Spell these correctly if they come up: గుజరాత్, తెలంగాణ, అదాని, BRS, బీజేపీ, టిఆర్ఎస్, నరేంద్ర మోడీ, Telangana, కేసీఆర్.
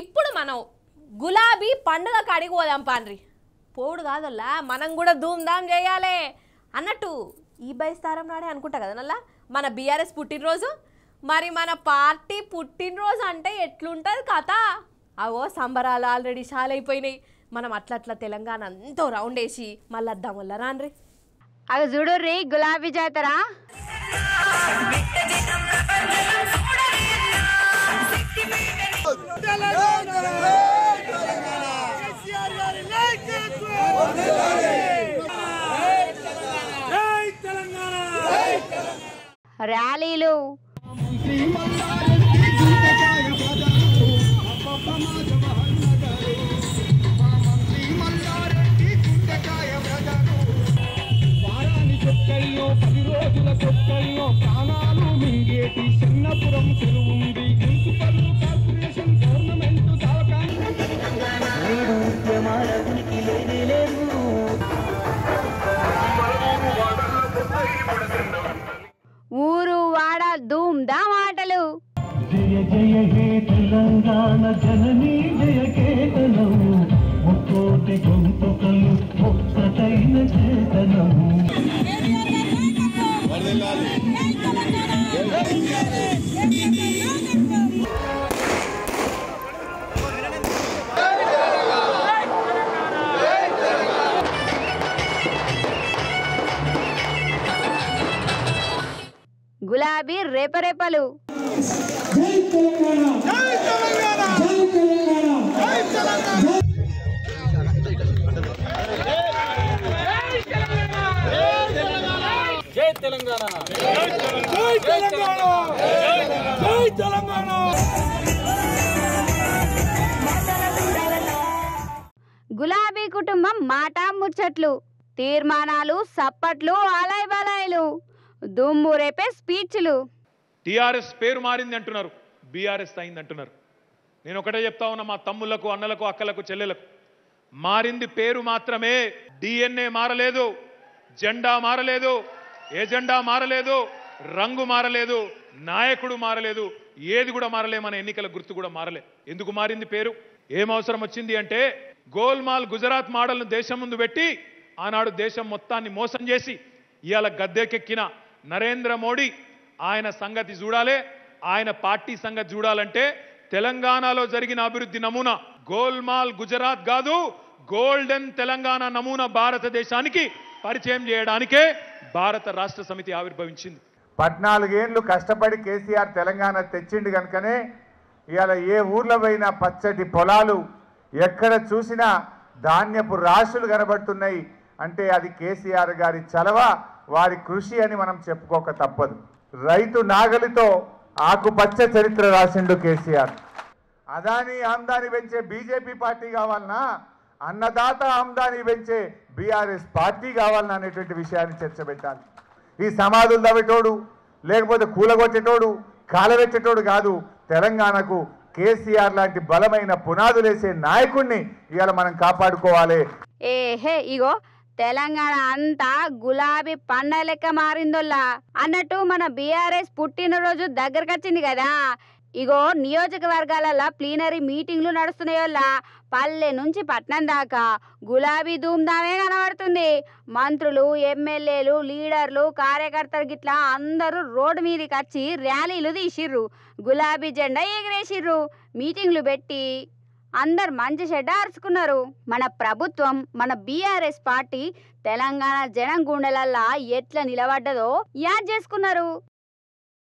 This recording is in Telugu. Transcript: ఇప్పుడు మనం గులాబీ పండుగ కడిగోదాం పాండ్రి పోడు కాదల్లా మనం కూడా ధూమ్ధామ్ చేయాలి అన్నట్టు ఈ బైస్తారం నాడే అనుకుంటా కదా నల్ల మన BRS పుట్టిన రోజు మరి మన పార్టీ పుట్టిన రోజు అంటే ఎట్లుంటది కథ అవో సంబరాలు ఆల్రెడీ చాలైపోయినాయి మనం అట్లా అట్లా తెలంగాణ అంతా రౌండ్ వేసి మళ్ళీ వద్దామల్ల రాండ్రి అగ చూడుర్రి గులాబీ జాతర ర్యాలీలు ऊरू वाड़ा धूम धाम आटलू जय जय हे तेलंगाना जननी जय केतनम मुकोटि गुंतकलु मुक्ततैन चेतनम वरदलाली गुलाबी रेपरेपलू जय तेलंगाना जय तेलंगाना जय तेलंगाना जय तेलंगाना जय तेलंगाना जय तेलंगाना जय तेलंगाना गुलाबी कुटुंबम माटा मुच्चट्लू तीर्मानालू सप्पट्लू आलय बलायलू దుమ్ము రేపే స్పీచ్లు టిఆర్ఎస్ పేరు మారింది అంటున్నారు బిఆర్ఎస్ అయింది అంటున్నారు నేను ఒకటే చెప్తా ఉన్నా మా తమ్ముళ్ళకు అన్నలకు అక్కలకు చెల్లెలకు మారింది పేరు మాత్రమే DNA మారలేదు జెండా మారలేదు ఏజెండా మారలేదు రంగు మారలేదు నాయకుడు మారలేదు ఏది కూడా మారలే మన ఎన్నికల గుర్తు కూడా మారలే ఎందుకు మారింది పేరు ఏమ అవసరం వచ్చింది అంటే గోల్మాల్ గుజరాత్ మోడల్ను దేశం ముందు పెట్టి ఆనాడు దేశం మొత్తాన్ని మోసం చేసి ఇయాల గద్దెకెక్కిన నరేంద్ర మోడీ ఆయన సంగతి చూడాలి ఆయన పార్టీ సంగతి చూడాలంటే తెలంగాణలో జరిగిన అభివృద్ధి నమూనా గోల్మాల్ గుజరాత్ కాదు గోల్డెన్ తెలంగాణ నమూనా భారతదేశానికి పరిచయం చేయడానికే భారత రాష్ట్ర సమితి ఆవిర్భవించింది 14 ఏళ్లు కష్టపడి కేసీఆర్ తెలంగాణ తెచ్చిండు గనుకనే ఇయాల ఏ ఊర్లవైనా పచ్చటి పొలాలు ఎక్కడ చూసినా ధాన్యపు రాశులు కనబడుతున్నాయి అంటే అది కేసీఆర్ గారి చలవ వారి కృషి అని మనం చెప్పుకోక తప్పదు రైతు నాగలితో ఆకుపచ్చ చరిత్ర రాసిండు కేసీఆర్ అదాని ఆమ్దాని పెంచే బీజేపీ పార్టీ కావాలన్నా అన్నదాత ఆమ్దాని పెంచే BRS పార్టీ కావాలన్నా అనేటువంటి విషయాన్ని చర్చ పెట్టాలి ఈ సమాధులు దవ్వేటోడు లేకపోతే కూలగొట్టేటోడు కాలవెట్టేటోడు కాదు తెలంగాణకు కేసీఆర్ లాంటి బలమైన పునాదులేసే నాయకుడిని ఇయాల మనం కాపాడుకోవాలి ఏహే ఇగో తెలంగాణ అంతా గులాబీ పండుగ లెక్క మారిందోలా అన్నట్టు మన BRS పుట్టినరోజు దగ్గరకు వచ్చింది కదా ఇగో నియోజకవర్గాలలో ప్లీనరీ మీటింగ్లు నడుస్తున్నాయోలా పల్లె నుంచి పట్నం దాకా గులాబీ ధూమ్ధామే కనబడుతుంది మంత్రులు ఎమ్మెల్యేలు లీడర్లు కార్యకర్తలు గిట్లా అందరూ రోడ్డు మీదకి వచ్చి ర్యాలీలు తీసిర్రు గులాబీ జెండా ఎగిరేసిర్రు మీటింగ్లు పెట్టి అందరు మంచి చెడ్డ అరుచుకున్నారు మన ప్రభుత్వం మన BRS పార్టీ తెలంగాణ జనం గుండెలల్లా ఎట్లా నిలబడ్డదో యాద్ చేసుకున్నారు